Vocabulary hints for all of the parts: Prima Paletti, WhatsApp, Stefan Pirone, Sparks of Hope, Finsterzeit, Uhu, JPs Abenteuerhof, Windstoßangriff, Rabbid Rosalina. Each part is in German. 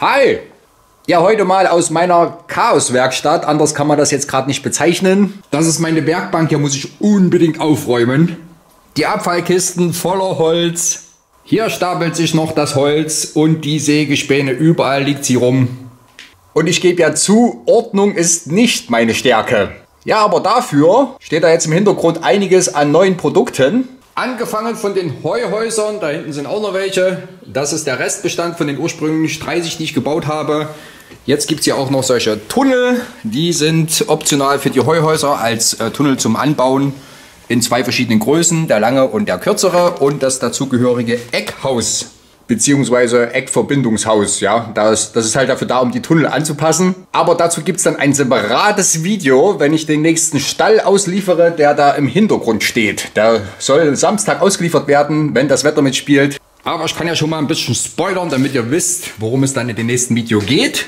Hi! Ja, heute mal aus meiner Chaoswerkstatt. Anders kann man das jetzt gerade nicht bezeichnen. Das ist meine Werkbank, hier muss ich unbedingt aufräumen. Die Abfallkisten voller Holz. Hier stapelt sich noch das Holz und die Sägespäne, überall liegt sie rum. Und ich gebe ja zu, Ordnung ist nicht meine Stärke. Ja, aber dafür steht da jetzt im Hintergrund einiges an neuen Produkten. Angefangen von den Heuhäusern, da hinten sind auch noch welche. Das ist der Restbestand von den ursprünglich 30, die ich gebaut habe. Jetzt gibt es hier auch noch solche Tunnel. Die sind optional für die Heuhäuser als Tunnel zum Anbauen in zwei verschiedenen Größen. Der lange und der kürzere und das dazugehörige Eckhaus bzw. Eckverbindungshaus. Ja, das ist halt dafür da, um die Tunnel anzupassen. Aber dazu gibt es dann ein separates Video, wenn ich den nächsten Stall ausliefere, der da im Hintergrund steht. Der soll Samstag ausgeliefert werden, wenn das Wetter mitspielt. Aber ich kann ja schon mal ein bisschen spoilern, damit ihr wisst, worum es dann in dem nächsten Video geht.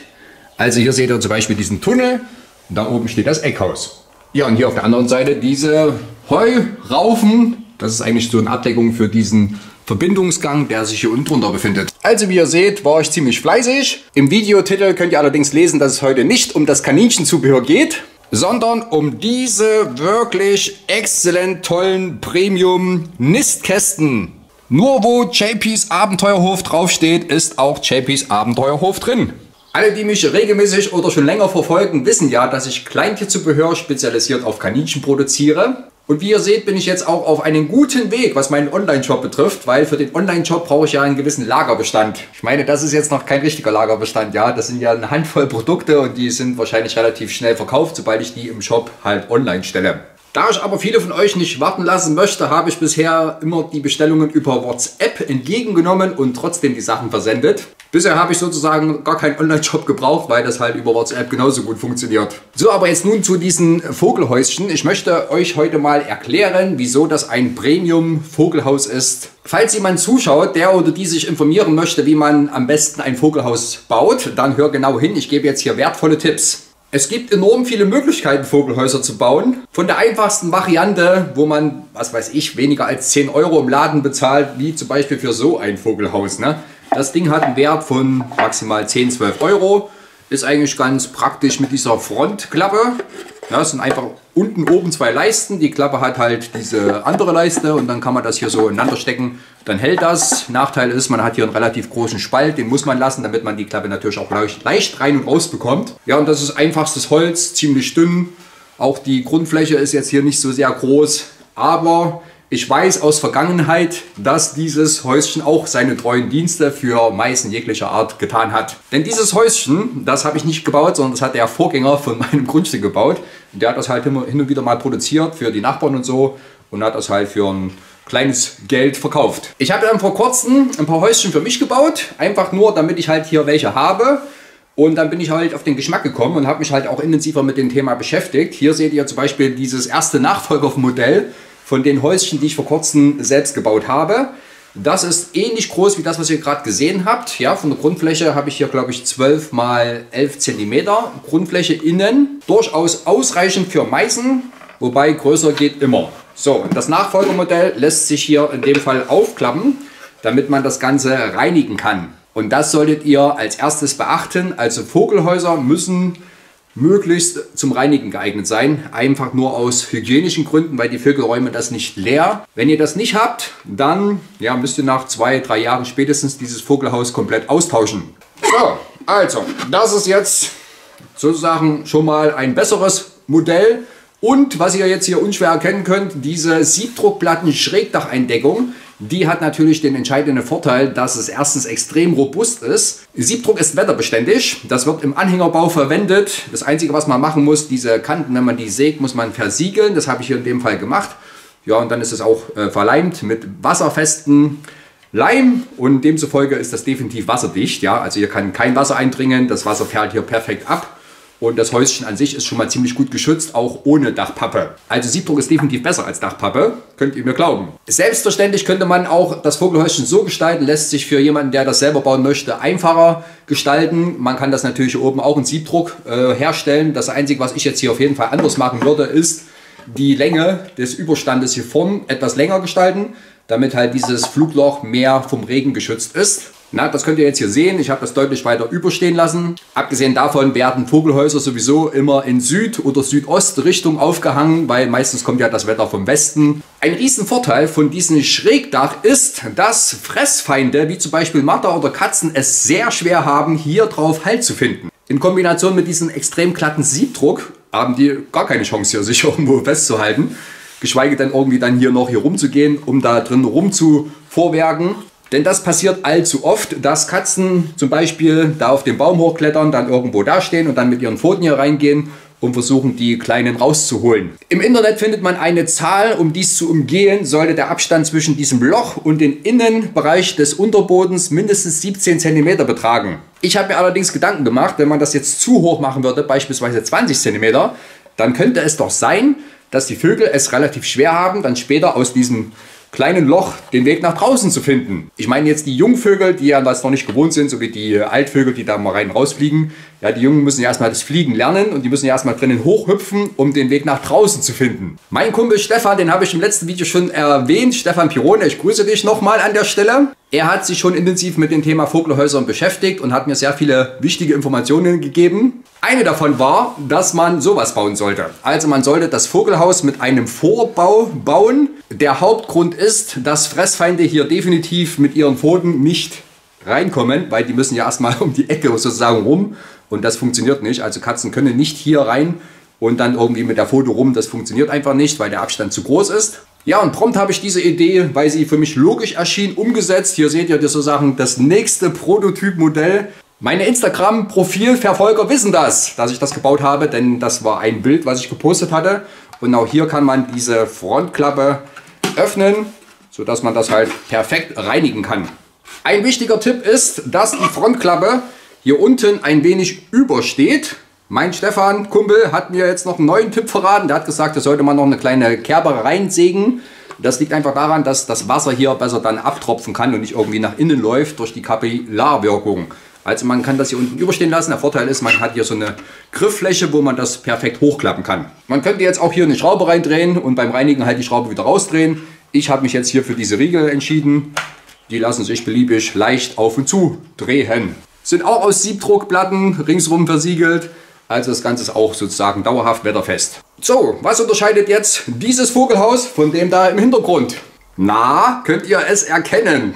Also hier seht ihr zum Beispiel diesen Tunnel. Und da oben steht das Eckhaus. Ja, und hier auf der anderen Seite diese Heuraufen. Das ist eigentlich so eine Abdeckung für diesen Verbindungsgang, der sich hier unten drunter befindet. Also wie ihr seht, war ich ziemlich fleißig. Im Videotitel könnt ihr allerdings lesen, dass es heute nicht um das Kaninchenzubehör geht, sondern um diese wirklich exzellent tollen Premium-Nistkästen. Nur wo JPs Abenteuerhof draufsteht, ist auch JPs Abenteuerhof drin. Alle, die mich regelmäßig oder schon länger verfolgen, wissen ja, dass ich Kleintierzubehör spezialisiert auf Kaninchen produziere. Und wie ihr seht, bin ich jetzt auch auf einem guten Weg, was meinen Online-Shop betrifft, weil für den Online-Shop brauche ich ja einen gewissen Lagerbestand. Ich meine, das ist jetzt noch kein richtiger Lagerbestand, ja. Das sind ja eine Handvoll Produkte und die sind wahrscheinlich relativ schnell verkauft, sobald ich die im Shop halt online stelle. Da ich aber viele von euch nicht warten lassen möchte, habe ich bisher immer die Bestellungen über WhatsApp entgegengenommen und trotzdem die Sachen versendet. Bisher habe ich sozusagen gar keinen Online-Shop gebraucht, weil das halt über WhatsApp genauso gut funktioniert. So, aber jetzt nun zu diesen Vogelhäuschen. Ich möchte euch heute mal erklären, wieso das ein Premium-Vogelhaus ist. Falls jemand zuschaut, der oder die sich informieren möchte, wie man am besten ein Vogelhaus baut, dann hör genau hin, ich gebe jetzt hier wertvolle Tipps. Es gibt enorm viele Möglichkeiten, Vogelhäuser zu bauen. Von der einfachsten Variante, wo man, was weiß ich, weniger als 10 Euro im Laden bezahlt, wie zum Beispiel für so ein Vogelhaus, ne? Das Ding hat einen Wert von maximal 10, 12 Euro. Ist eigentlich ganz praktisch mit dieser Frontklappe. Das sind einfach unten oben zwei Leisten. Die Klappe hat halt diese andere Leiste und dann kann man das hier so ineinander stecken. Dann hält das. Nachteil ist, man hat hier einen relativ großen Spalt. Den muss man lassen, damit man die Klappe natürlich auch leicht rein und raus bekommt. Ja, und das ist einfachstes Holz, ziemlich dünn. Auch die Grundfläche ist jetzt hier nicht so sehr groß. Aber ich weiß aus Vergangenheit, dass dieses Häuschen auch seine treuen Dienste für Meisen jeglicher Art getan hat. Denn dieses Häuschen, das habe ich nicht gebaut, sondern das hat der Vorgänger von meinem Grundstück gebaut. Der hat das halt hin und wieder mal produziert für die Nachbarn und so und hat das halt für ein kleines Geld verkauft. Ich habe dann vor kurzem ein paar Häuschen für mich gebaut, einfach nur damit ich halt hier welche habe. Und dann bin ich halt auf den Geschmack gekommen und habe mich halt auch intensiver mit dem Thema beschäftigt. Hier seht ihr zum Beispiel dieses erste Nachfolgermodell von den Häuschen, die ich vor kurzem selbst gebaut habe. Das ist ähnlich groß wie das, was ihr gerade gesehen habt. Ja, von der Grundfläche habe ich hier, glaube ich, 12 mal 11 cm Grundfläche innen. Durchaus ausreichend für Meisen, wobei größer geht immer. So, und das Nachfolgermodell lässt sich hier in dem Fall aufklappen, damit man das Ganze reinigen kann. Und das solltet ihr als erstes beachten. Also Vogelhäuser müssen möglichst zum Reinigen geeignet sein. Einfach nur aus hygienischen Gründen, weil die Vögel räumen das nicht leer. Wenn ihr das nicht habt, dann ja, müsst ihr nach 2, 3 Jahren spätestens dieses Vogelhaus komplett austauschen. So, also, das ist jetzt sozusagen schon mal ein besseres Modell. Und was ihr jetzt hier unschwer erkennen könnt, diese Siebdruckplatten-Schrägdacheindeckung, die hat natürlich den entscheidenden Vorteil, dass es erstens extrem robust ist. Siebdruck ist wetterbeständig, das wird im Anhängerbau verwendet. Das Einzige, was man machen muss, diese Kanten, wenn man die sägt, muss man versiegeln. Das habe ich hier in dem Fall gemacht. Ja, und dann ist es auch verleimt mit wasserfesten Leim und demzufolge ist das definitiv wasserdicht. Ja, also hier kann kein Wasser eindringen, das Wasser perlt hier perfekt ab. Und das Häuschen an sich ist schon mal ziemlich gut geschützt, auch ohne Dachpappe. Also Siebdruck ist definitiv besser als Dachpappe, könnt ihr mir glauben. Selbstverständlich könnte man auch das Vogelhäuschen so gestalten, lässt sich für jemanden, der das selber bauen möchte, einfacher gestalten. Man kann das natürlich oben auch in Siebdruck herstellen. Das Einzige, was ich jetzt hier auf jeden Fall anders machen würde, ist die Länge des Überstandes hier vorn etwas länger gestalten, damit halt dieses Flugloch mehr vom Regen geschützt ist. Na, das könnt ihr jetzt hier sehen, ich habe das deutlich weiter überstehen lassen. Abgesehen davon werden Vogelhäuser sowieso immer in Süd- oder Südostrichtung aufgehangen, weil meistens kommt ja das Wetter vom Westen. Ein Riesenvorteil von diesem Schrägdach ist, dass Fressfeinde, wie zum Beispiel Marder oder Katzen, es sehr schwer haben, hier drauf Halt zu finden. In Kombination mit diesem extrem glatten Siebdruck haben die gar keine Chance, hier sich irgendwo festzuhalten. Geschweige denn irgendwie dann hier rumzugehen, um da drin rumzuvorwerken. Denn das passiert allzu oft, dass Katzen zum Beispiel da auf den Baum hochklettern, dann irgendwo dastehen und dann mit ihren Pfoten hier reingehen und versuchen, die Kleinen rauszuholen. Im Internet findet man eine Zahl, um dies zu umgehen, sollte der Abstand zwischen diesem Loch und dem Innenbereich des Unterbodens mindestens 17 cm betragen. Ich habe mir allerdings Gedanken gemacht, wenn man das jetzt zu hoch machen würde, beispielsweise 20 cm, dann könnte es doch sein, dass die Vögel es relativ schwer haben, dann später aus diesem kleinen Loch den Weg nach draußen zu finden. Ich meine jetzt die Jungvögel, die ja das noch nicht gewohnt sind, so wie die Altvögel, die da mal rein rausfliegen. Ja, die Jungen müssen ja erstmal das Fliegen lernen und die müssen ja erstmal drinnen hochhüpfen, um den Weg nach draußen zu finden. Mein Kumpel Stefan, den habe ich im letzten Video schon erwähnt, Stefan Pirone, ich grüße dich nochmal an der Stelle. Er hat sich schon intensiv mit dem Thema Vogelhäusern beschäftigt und hat mir sehr viele wichtige Informationen gegeben. Eine davon war, dass man sowas bauen sollte. Also man sollte das Vogelhaus mit einem Vorbau bauen. Der Hauptgrund ist, dass Fressfeinde hier definitiv mit ihren Pfoten nicht reinkommen, weil die müssen ja erstmal um die Ecke sozusagen rum und das funktioniert nicht. Also Katzen können nicht hier rein und dann irgendwie mit der Pfote rum. Das funktioniert einfach nicht, weil der Abstand zu groß ist. Ja, und prompt habe ich diese Idee, weil sie für mich logisch erschien, umgesetzt. Hier seht ihr sozusagen das nächste Prototypmodell. Meine Instagram-Profilverfolger wissen das, dass ich das gebaut habe, denn das war ein Bild, was ich gepostet hatte. Und auch hier kann man diese Frontklappe öffnen, sodass man das halt perfekt reinigen kann. Ein wichtiger Tipp ist, dass die Frontklappe hier unten ein wenig übersteht. Mein Stefan, Kumpel, hat mir jetzt noch einen neuen Tipp verraten. Der hat gesagt, da sollte man noch eine kleine Kerbe reinsägen. Das liegt einfach daran, dass das Wasser hier besser dann abtropfen kann und nicht irgendwie nach innen läuft durch die Kapillarwirkung. Also man kann das hier unten überstehen lassen. Der Vorteil ist, man hat hier so eine Grifffläche, wo man das perfekt hochklappen kann. Man könnte jetzt auch hier eine Schraube reindrehen und beim Reinigen halt die Schraube wieder rausdrehen. Ich habe mich jetzt hier für diese Riegel entschieden. Die lassen sich beliebig leicht auf und zu drehen. Sind auch aus Siebdruckplatten ringsrum versiegelt. Also das Ganze ist auch sozusagen dauerhaft wetterfest. So, was unterscheidet jetzt dieses Vogelhaus von dem da im Hintergrund? Na, könnt ihr es erkennen?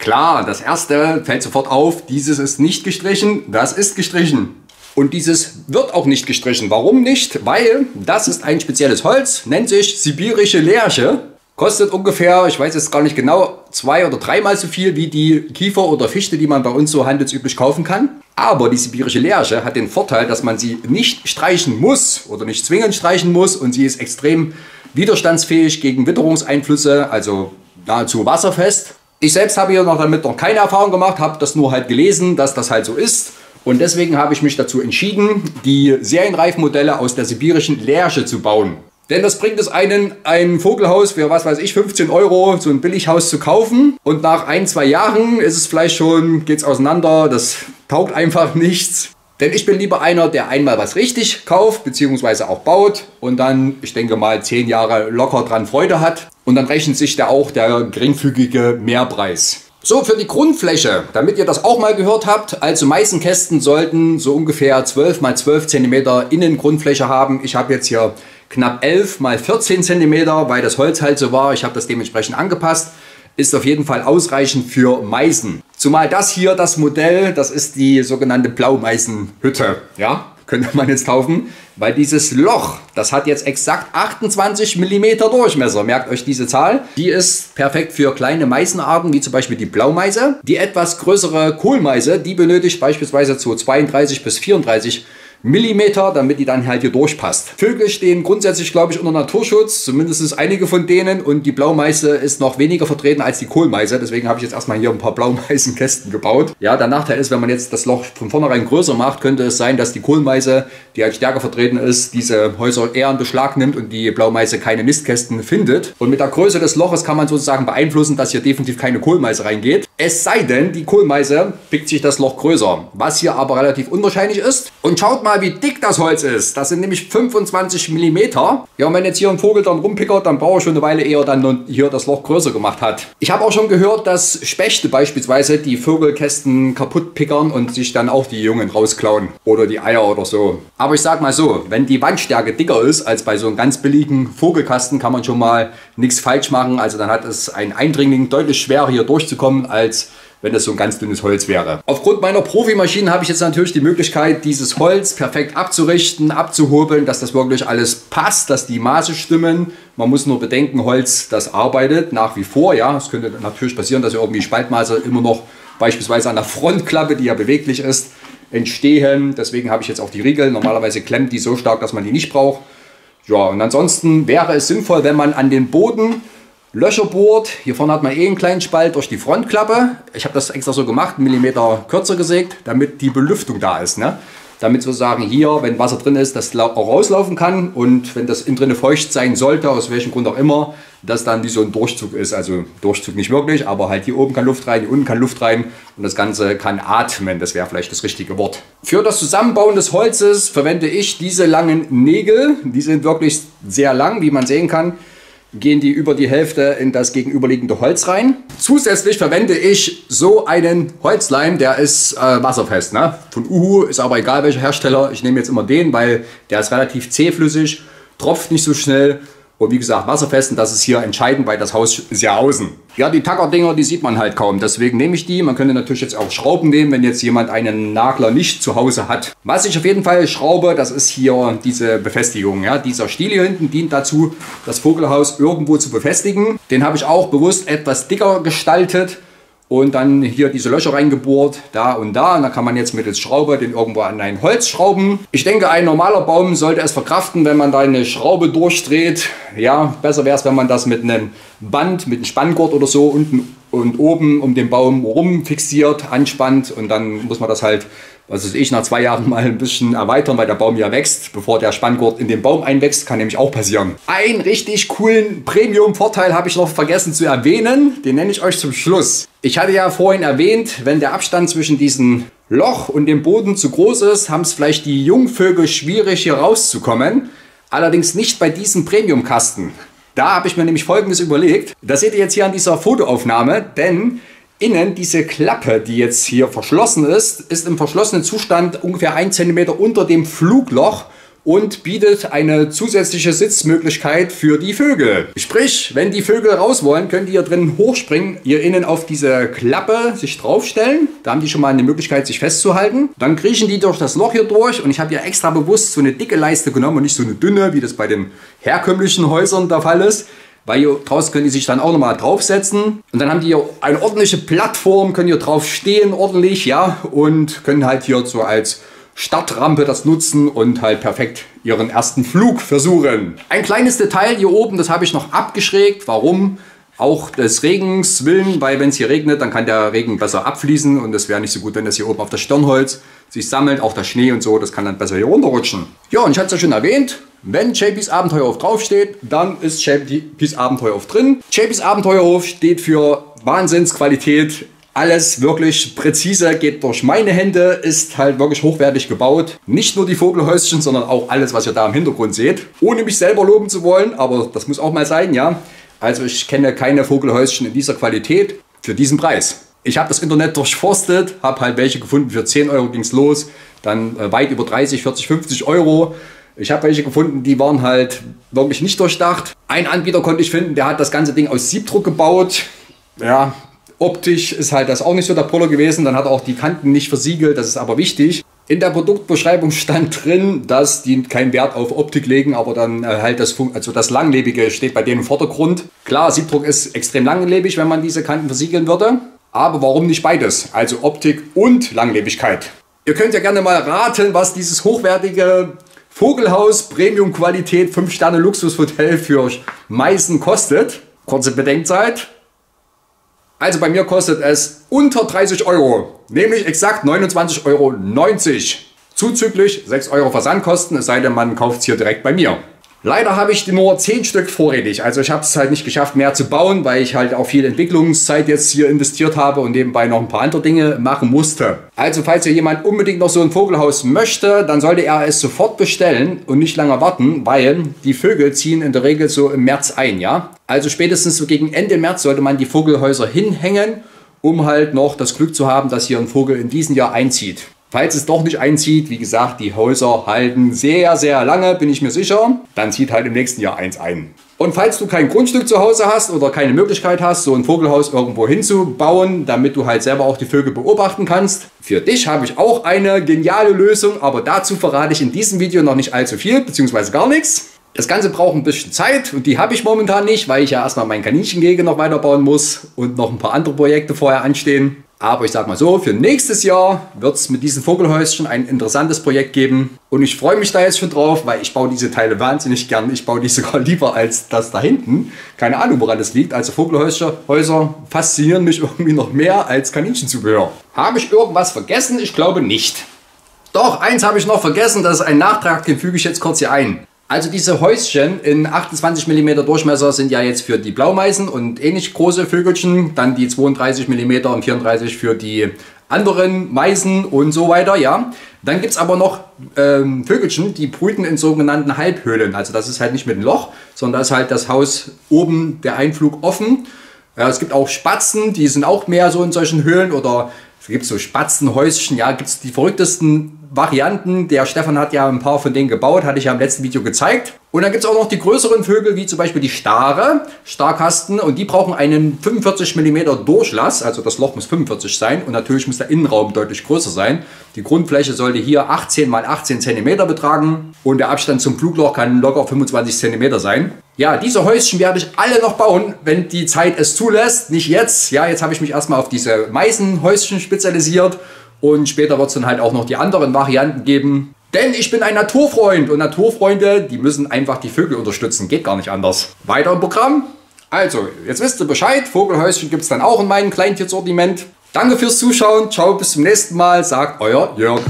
Klar, das erste fällt sofort auf, dieses ist nicht gestrichen, das ist gestrichen. Und dieses wird auch nicht gestrichen. Warum nicht? Weil das ist ein spezielles Holz, nennt sich sibirische Lärche. Kostet ungefähr, ich weiß jetzt gar nicht genau, 2- oder 3-mal so viel wie die Kiefer oder Fichte, die man bei uns so handelsüblich kaufen kann. Aber die sibirische Lärche hat den Vorteil, dass man sie nicht streichen muss oder nicht zwingend streichen muss. Und sie ist extrem widerstandsfähig gegen Witterungseinflüsse, also nahezu wasserfest. Ich selbst habe hier damit noch keine Erfahrung gemacht, habe das nur halt gelesen, dass das halt so ist. Und deswegen habe ich mich dazu entschieden, die Serienreifmodelle aus der sibirischen Lärche zu bauen. Denn das bringt es einen, ein Vogelhaus für, was weiß ich, 15 €, so ein Billighaus zu kaufen. Und nach 1-2 Jahren ist es vielleicht schon, geht's auseinander, das taugt einfach nichts. Denn ich bin lieber einer, der einmal was richtig kauft, beziehungsweise auch baut und dann, ich denke mal, 10 Jahre locker dran Freude hat. Und dann rechnet sich da auch der geringfügige Mehrpreis. So, für die Grundfläche, damit ihr das auch mal gehört habt, also Meißenkästen sollten so ungefähr 12 x 12 cm Innengrundfläche haben. Ich habe jetzt hier knapp 11 x 14 cm, weil das Holz halt so war. Ich habe das dementsprechend angepasst. Ist auf jeden Fall ausreichend für Meisen. Zumal das hier, das Modell, das ist die sogenannte Blaumeisenhütte, ja, könnte man jetzt taufen, weil dieses Loch, das hat jetzt exakt 28 mm Durchmesser, merkt euch diese Zahl. Die ist perfekt für kleine Meisenarten, wie zum Beispiel die Blaumeise. Die etwas größere Kohlmeise, die benötigt beispielsweise so 32 bis 34 mm, damit die dann halt hier durchpasst. Vögel stehen grundsätzlich, glaube ich, unter Naturschutz, zumindest einige von denen, und die Blaumeise ist noch weniger vertreten als die Kohlmeise, deswegen habe ich jetzt erstmal hier ein paar Blaumeisenkästen gebaut. Ja, der Nachteil ist, wenn man jetzt das Loch von vornherein größer macht, könnte es sein, dass die Kohlmeise, die halt stärker vertreten ist, diese Häuser eher in Beschlag nimmt und die Blaumeise keine Nistkästen findet. Und mit der Größe des Loches kann man sozusagen beeinflussen, dass hier definitiv keine Kohlmeise reingeht. Es sei denn, die Kohlmeise pickt sich das Loch größer, was hier aber relativ unwahrscheinlich ist. Und schaut mal, mal, wie dick das Holz ist. Das sind nämlich 25 mm. Ja, und wenn jetzt hier ein Vogel dann rumpickert, dann braucht er schon eine Weile, ehe er dann hier das Loch größer gemacht hat. Ich habe auch schon gehört, dass Spechte beispielsweise die Vögelkästen kaputt pickern und sich dann auch die Jungen rausklauen. Oder die Eier oder so. Aber ich sag mal so, wenn die Wandstärke dicker ist als bei so einem ganz billigen Vogelkasten, kann man schon mal nichts falsch machen. Also dann hat es ein Eindringling deutlich schwerer hier durchzukommen, als wenn das so ein ganz dünnes Holz wäre. Aufgrund meiner Profimaschinen habe ich jetzt natürlich die Möglichkeit, dieses Holz perfekt abzurichten, abzuhobeln, dass das wirklich alles passt, dass die Maße stimmen. Man muss nur bedenken, Holz, das arbeitet nach wie vor. Ja, es könnte natürlich passieren, dass irgendwie Spaltmaße immer noch beispielsweise an der Frontklappe, die ja beweglich ist, entstehen. Deswegen habe ich jetzt auch die Riegel. Normalerweise klemmt die so stark, dass man die nicht braucht. Ja, und ansonsten wäre es sinnvoll, wenn man an den Boden Löcher bohrt. Hier vorne hat man eh einen kleinen Spalt durch die Frontklappe. Ich habe das extra so gemacht, einen Millimeter kürzer gesägt, damit die Belüftung da ist, ne? Damit sozusagen hier, wenn Wasser drin ist, das auch rauslaufen kann. Und wenn das innen drin feucht sein sollte, aus welchem Grund auch immer, dass dann wie so ein Durchzug ist. Also Durchzug nicht wirklich, aber halt hier oben kann Luft rein, hier unten kann Luft rein. Und das Ganze kann atmen, das wäre vielleicht das richtige Wort. Für das Zusammenbauen des Holzes verwende ich diese langen Nägel. Die sind wirklich sehr lang, wie man sehen kann. Gehen die über die Hälfte in das gegenüberliegende Holz rein. Zusätzlich verwende ich so einen Holzleim, der ist wasserfest, ne? Von Uhu, ist aber egal welcher Hersteller. Ich nehme jetzt immer den, weil der ist relativ zähflüssig, tropft nicht so schnell und wie gesagt wasserfest. Und das ist hier entscheidend, weil das Haus ist ja außen. Ja, die Tackerdinger, die sieht man halt kaum, deswegen nehme ich die. Man könnte natürlich jetzt auch Schrauben nehmen, wenn jetzt jemand einen Nagler nicht zu Hause hat. Was ich auf jeden Fall schraube, das ist hier diese Befestigung. Ja, dieser Stiel hier hinten dient dazu, das Vogelhaus irgendwo zu befestigen. Den habe ich auch bewusst etwas dicker gestaltet und dann hier diese Löcher reingebohrt, da und da. Und da kann man jetzt mittels Schraube den irgendwo an ein Holz schrauben. Ich denke, ein normaler Baum sollte es verkraften, wenn man da eine Schraube durchdreht. Ja, besser wäre es, wenn man das mit einem Band, mit einem Spanngurt oder so unten und oben um den Baum rum fixiert, anspannt. Und dann muss man das halt, was weiß ich, nach 2 Jahren mal ein bisschen erweitern, weil der Baum ja wächst. Bevor der Spanngurt in den Baum einwächst, kann nämlich auch passieren. Einen richtig coolen Premium-Vorteil habe ich noch vergessen zu erwähnen. Den nenne ich euch zum Schluss. Ich hatte ja vorhin erwähnt, wenn der Abstand zwischen diesem Loch und dem Boden zu groß ist, haben es vielleicht die Jungvögel schwierig, hier rauszukommen. Allerdings nicht bei diesem Premium-Kasten. Da habe ich mir nämlich Folgendes überlegt. Das seht ihr jetzt hier an dieser Fotoaufnahme, denn innen diese Klappe, die jetzt hier verschlossen ist, ist im verschlossenen Zustand ungefähr 1 cm unter dem Flugloch und bietet eine zusätzliche Sitzmöglichkeit für die Vögel. Sprich, wenn die Vögel raus wollen, können die hier drinnen hochspringen, hier innen auf diese Klappe sich draufstellen. Da haben die schon mal eine Möglichkeit, sich festzuhalten. Dann kriechen die durch das Loch hier durch und ich habe hier extra bewusst so eine dicke Leiste genommen und nicht so eine dünne, wie das bei den herkömmlichen Häusern der Fall ist. Weil hier draußen können die sich dann auch nochmal draufsetzen. Und dann haben die hier eine ordentliche Plattform, können hier drauf stehen ordentlich, ja, und können halt hier so als Startrampe das nutzen und halt perfekt ihren ersten Flug versuchen. Ein kleines Detail hier oben, das habe ich noch abgeschrägt. Warum? Auch des Regens willen, weil wenn es hier regnet, dann kann der Regen besser abfließen und es wäre nicht so gut, wenn das hier oben auf das Stirnholz sich sammelt, auch der Schnee und so, das kann dann besser hier runterrutschen. Ja, und ich hatte es ja schon erwähnt, wenn JPs Abenteuerhof draufsteht, dann ist JPs Abenteuerhof drin. JPs Abenteuerhof steht für Wahnsinnsqualität. Alles wirklich präzise, geht durch meine Hände, ist halt wirklich hochwertig gebaut. Nicht nur die Vogelhäuschen, sondern auch alles, was ihr da im Hintergrund seht. Ohne mich selber loben zu wollen, aber das muss auch mal sein, ja. Also ich kenne keine Vogelhäuschen in dieser Qualität für diesen Preis. Ich habe das Internet durchforstet, habe halt welche gefunden, für 10 Euro ging es los, dann weit über 30, 40, 50 Euro. Ich habe welche gefunden, die waren halt wirklich nicht durchdacht. Einen Anbieter konnte ich finden, der hat das ganze Ding aus Siebdruck gebaut, ja. Optisch ist halt das auch nicht so der Brüller gewesen, dann hat er auch die Kanten nicht versiegelt, das ist aber wichtig. In der Produktbeschreibung stand drin, dass die keinen Wert auf Optik legen, aber dann halt das Langlebige steht bei denen im Vordergrund. Klar, Siebdruck ist extrem langlebig, wenn man diese Kanten versiegeln würde, aber warum nicht beides? Also Optik und Langlebigkeit. Ihr könnt ja gerne mal raten, was dieses hochwertige Vogelhaus Premium-Qualität 5-Sterne Luxushotel für Meißen kostet. Kurze Bedenkzeit. Also bei mir kostet es unter 30 Euro, nämlich exakt 29,90 Euro. Zuzüglich 6 Euro Versandkosten, es sei denn, man kauft es hier direkt bei mir. Leider habe ich nur 10 Stück vorrätig. Also ich habe es halt nicht geschafft, mehr zu bauen, weil ich halt auch viel Entwicklungszeit jetzt hier investiert habe und nebenbei noch ein paar andere Dinge machen musste. Also falls hier jemand unbedingt noch so ein Vogelhaus möchte, dann sollte er es sofort bestellen und nicht lange warten, weil die Vögel ziehen in der Regel so im März ein, ja. Also spätestens so gegen Ende März sollte man die Vogelhäuser hinhängen, um halt noch das Glück zu haben, dass hier ein Vogel in diesem Jahr einzieht. Falls es doch nicht einzieht, wie gesagt, die Häuser halten sehr, sehr lange, bin ich mir sicher. Dann zieht halt im nächsten Jahr eins ein. Und falls du kein Grundstück zu Hause hast oder keine Möglichkeit hast, so ein Vogelhaus irgendwo hinzubauen, damit du halt selber auch die Vögel beobachten kannst, für dich habe ich auch eine geniale Lösung, aber dazu verrate ich in diesem Video noch nicht allzu viel, beziehungsweise gar nichts. Das Ganze braucht ein bisschen Zeit und die habe ich momentan nicht, weil ich ja erstmal mein Kaninchengehege noch weiterbauen muss und noch ein paar andere Projekte vorher anstehen. Aber ich sag mal so, für nächstes Jahr wird es mit diesen Vogelhäuschen ein interessantes Projekt geben. Und ich freue mich da jetzt schon drauf, weil ich baue diese Teile wahnsinnig gern. Ich baue die sogar lieber als das da hinten. Keine Ahnung, woran das liegt. Also Vogelhäuser faszinieren mich irgendwie noch mehr als Kaninchenzubehör. Habe ich irgendwas vergessen? Ich glaube nicht. Doch, eins habe ich noch vergessen. Das ist ein Nachtrag, den füge ich jetzt kurz hier ein. Also diese Häuschen in 28 mm Durchmesser sind ja jetzt für die Blaumeisen und ähnlich große Vögelchen, dann die 32 mm und 34 für die anderen Meisen und so weiter, ja. Dann gibt es aber noch Vögelchen, die brüten in sogenannten Halbhöhlen. Also das ist halt nicht mit einem Loch, sondern das ist halt das Haus oben, der Einflug offen. Ja, es gibt auch Spatzen, die sind auch mehr so in solchen Höhlen oder es gibt so Spatzenhäuschen, ja, gibt es die verrücktesten Varianten. Der Stefan hat ja ein paar von denen gebaut, hatte ich ja im letzten Video gezeigt. Und dann gibt es auch noch die größeren Vögel, wie zum Beispiel die Stare, Starkasten, und die brauchen einen 45 mm Durchlass, also das Loch muss 45 sein und natürlich muss der Innenraum deutlich größer sein. Die Grundfläche sollte hier 18 x 18 cm betragen und der Abstand zum Flugloch kann locker 25 cm sein. Ja, diese Häuschen werde ich alle noch bauen, wenn die Zeit es zulässt. Nicht jetzt, ja, jetzt habe ich mich erstmal auf diese Meisenhäuschen spezialisiert. Und später wird es dann halt auch noch die anderen Varianten geben. Denn ich bin ein Naturfreund. Und Naturfreunde, die müssen einfach die Vögel unterstützen. Geht gar nicht anders. Weiter im Programm. Also, jetzt wisst ihr Bescheid. Vogelhäuschen gibt es dann auch in meinem Kleintiersortiment. Danke fürs Zuschauen. Ciao, bis zum nächsten Mal. Sagt euer Jörg.